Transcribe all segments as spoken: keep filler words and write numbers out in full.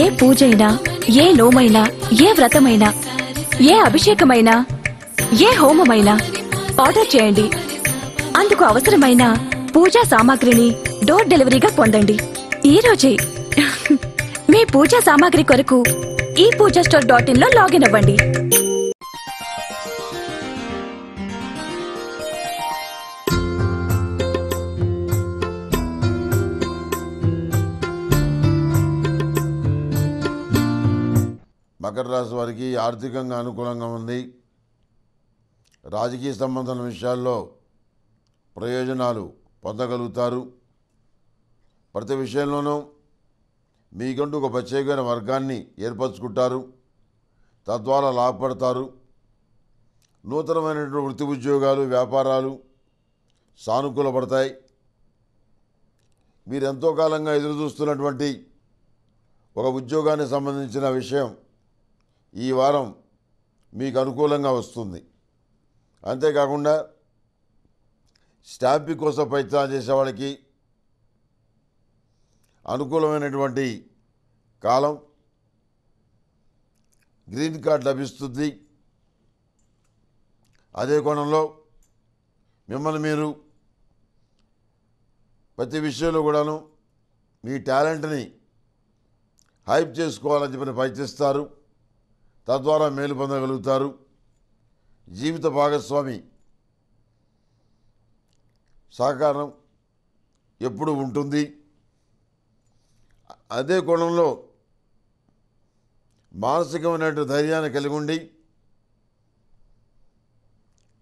ఏ పూజైనా, ఏ నోమైనా, ఏ వ్రతమైనా, ఏ అభిషేకమైనా, ఏ హోమమైనా ఆర్డర్ చేయండి. అందుకు అవసరమైన పూజా సామాగ్రిని డోర్ డెలివరీగా పొందండి ఈ రోజే. మీ పూజా సామాగ్రి కొరకు ఈ పూజా స్టోర్ డాట్ ఇన్ లో లాగిన్ అవ్వండి. మకర రాశి వారికి ఆర్థికంగా అనుకూలంగా ఉంది. రాజకీయ సంబంధం విషయాల్లో ప్రయోజనాలు పొందగలుగుతారు. ప్రతి విషయంలోనూ మీకంటూ ఒక ప్రత్యేకమైన వర్గాన్ని ఏర్పరచుకుంటారు, తద్వారా లాభపడతారు. నూతనమైనటువంటి వృత్తి ఉద్యోగాలు, వ్యాపారాలు సానుకూలపడతాయి. మీరు ఎంతో కాలంగా ఎదురు చూస్తున్నటువంటి ఒక ఉద్యోగానికి సంబంధించిన విషయం ఈ వారం మీకు అనుకూలంగా వస్తుంది. అంతేకాకుండా స్టాంపింగ్ కోసం ప్రయత్నాలు చేసేవాళ్ళకి అనుకూలమైనటువంటి కాలం. గ్రీన్ కార్డ్ లభిస్తుంది. అదే కోణంలో మిమ్మల్ని మీరు ప్రతి విషయంలో కూడాను మీ టాలెంట్ని హైప్ చేసుకోవాలని చెప్పి ప్రయత్నిస్తారు, తద్వారా మేలు పొందగలుగుతారు. జీవిత భాగస్వామి సహకారం ఎప్పుడూ ఉంటుంది. అదే కోణంలో మానసికమైనటువంటి ధైర్యాన్ని కలిగి ఉండి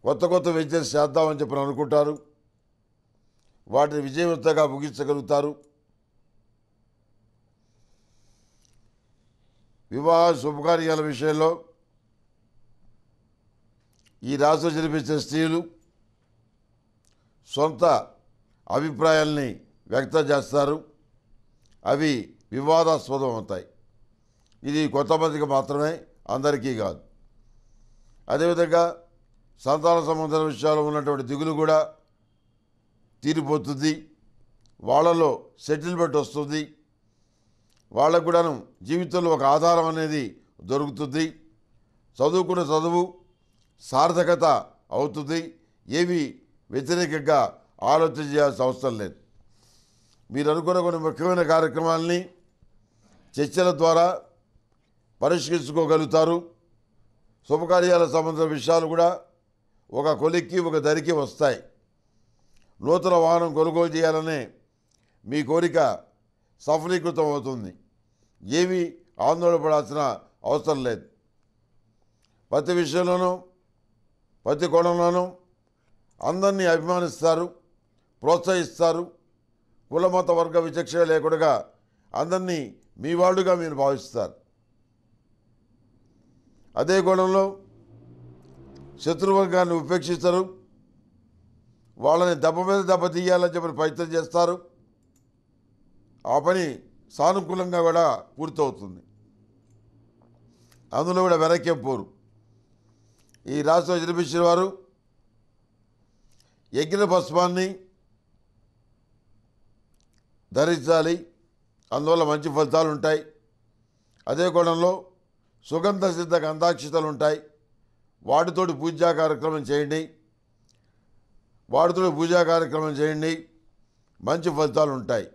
కొత్త కొత్త వెంచర్స్ చేద్దామని చెప్పి అనుకుంటారు. వాటిని విజయవంతంగా ముగించగలుగుతారు. వివాహ శుభకార్యాల విషయంలో ఈ రాశిలో జరిపించే స్త్రీలు సొంత అభిప్రాయాల్ని వ్యక్తం చేస్తారు. అవి వివాదాస్పదం అవుతాయి. ఇది కొంతమందికి మాత్రమే, అందరికీ కాదు. అదేవిధంగా సంతాన సంబంధ విషయాలు ఉన్నటువంటి దిగులు కూడా తీరిపోతుంది. వాళ్ళలో సెటిల్మెంట్ వస్తుంది. వాళ్ళకు కూడాను జీవితంలో ఒక ఆధారం అనేది దొరుకుతుంది. చదువుకున్న చదువు సార్థకత అవుతుంది. ఏవి వ్యతిరేకంగా ఆలోచన చేయాల్సిన అవసరం లేదు. మీరు అనుకున్న కొన్ని ముఖ్యమైన కార్యక్రమాలని చర్చల ద్వారా పరిష్కరించుకోగలుగుతారు. శుభకార్యాలకు సంబంధించిన విషయాలు కూడా ఒక కొలిక్కి ఒక ధరికి వస్తాయి. నూతన వాహనం కొనుగోలు చేయాలనే మీ కోరిక సఫలీకృతం అవుతుంది. ఏమీ ఆందోళన పడాల్సిన అవసరం లేదు. ప్రతి విషయంలోనూ, ప్రతి కోణంలోనూ అందరినీ అభిమానిస్తారు, ప్రోత్సహిస్తారు. కుల మత వర్గ విచక్షణ లేకుండా అందరినీ మీ వాళ్ళుగా మీరు భావిస్తారు. అదే కోణంలో శత్రువర్గాన్ని ఉపేక్షిస్తారు. వాళ్ళని దెబ్బ మీద దెబ్బ తీయాలని చెప్పి ప్రయత్నం చేస్తారు. ఆ పని సానుకూలంగా కూడా పూర్తవుతుంది. అందులో కూడా వెనక్కి పోరు. ఈ రాశిలో జన్మించిన వారు యజ్ఞ భస్మాన్ని ధరించాలి. అందువల్ల మంచి ఫలితాలు ఉంటాయి. అదే కోణంలో సుగంధ సిద్ధ గంధాక్షితలు ఉంటాయి. వాటితోటి పూజా కార్యక్రమం చేయండి. వాటితోటి పూజా కార్యక్రమం చేయండి మంచి ఫలితాలు ఉంటాయి.